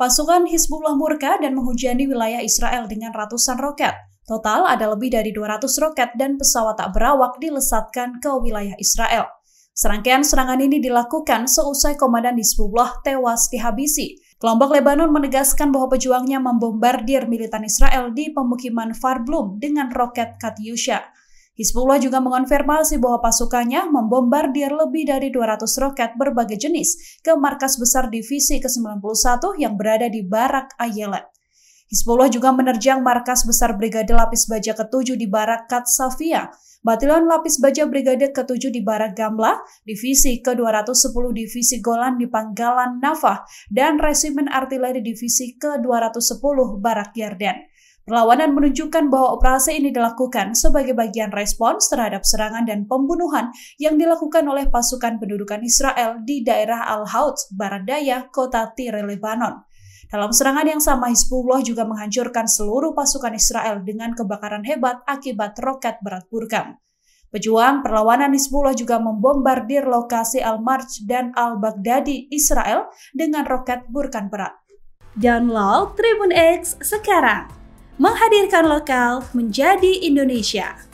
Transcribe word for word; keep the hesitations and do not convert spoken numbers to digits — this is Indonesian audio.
Pasukan Hizbullah murka dan menghujani wilayah Israel dengan ratusan roket. Total ada lebih dari dua ratus roket dan pesawat tak berawak dilesatkan ke wilayah Israel. Serangkaian serangan ini dilakukan seusai komandan Hizbullah tewas dihabisi. Kelompok Lebanon menegaskan bahwa pejuangnya membombardir militan Israel di pemukiman Kfar Blum dengan roket Katyusha. Hizbullah juga mengonfirmasi bahwa pasukannya membombardir lebih dari dua ratus roket berbagai jenis ke markas besar divisi ke sembilan puluh satu yang berada di Barak Ayelet. Hizbullah juga menerjang markas besar Brigade Lapis Baja ketujuh di Barak Katsavia, Batalion Lapis Baja Brigade ketujuh di Barak Gamla, Divisi ke dua ratus sepuluh Divisi Golan di Panggalan Nafah, dan Resimen Artileri Divisi ke dua ratus sepuluh Barak Yarden. Perlawanan menunjukkan bahwa operasi ini dilakukan sebagai bagian respons terhadap serangan dan pembunuhan yang dilakukan oleh pasukan pendudukan Israel di daerah al-Haouch, Baradaya, kota Tirelebanon. Dalam serangan yang sama, Hizbullah juga menghancurkan seluruh pasukan Israel dengan kebakaran hebat akibat roket berat Burkan. Pejuang perlawanan Hizbullah juga membombardir lokasi Al-Marj dan Al-Baghdadi, Israel dengan roket Burkan berat. Download Tribun X sekarang. Menghadirkan lokal menjadi Indonesia.